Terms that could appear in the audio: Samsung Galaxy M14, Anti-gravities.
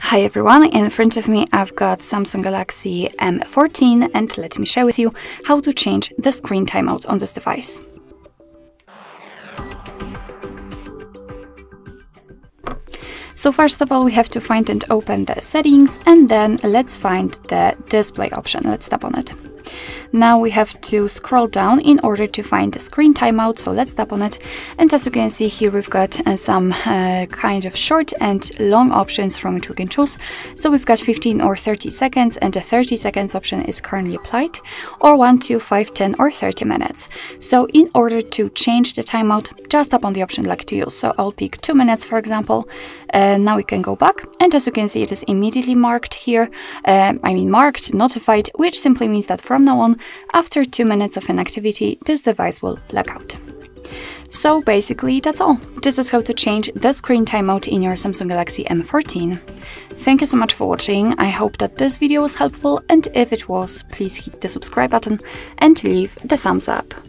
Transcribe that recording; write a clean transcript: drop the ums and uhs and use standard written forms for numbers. Hi everyone, in front of me I've got Samsung Galaxy M14 and let me share with you how to change the screen timeout on this device. So first of all, we have to find and open the settings, and then let's find the display option. Let's tap on it. Now we have to scroll down in order to find the screen timeout, so let's tap on it. And as you can see here, we've got some kind of short and long options from which we can choose. So we've got 15 or 30 seconds, and the 30 seconds option is currently applied, or 1, 2, 5, 10 or 30 minutes. So in order to change the timeout, just tap on the option like to use. So I'll pick 2 minutes, for example. Now we can go back, and as you can see, it is immediately marked here, notified, which simply means that from now on, after 2 minutes of inactivity, this device will black out. So basically that's all. This is how to change the screen timeout in your Samsung Galaxy M14. Thank you so much for watching. I hope that this video was helpful, and if it was, please hit the subscribe button and leave the thumbs up.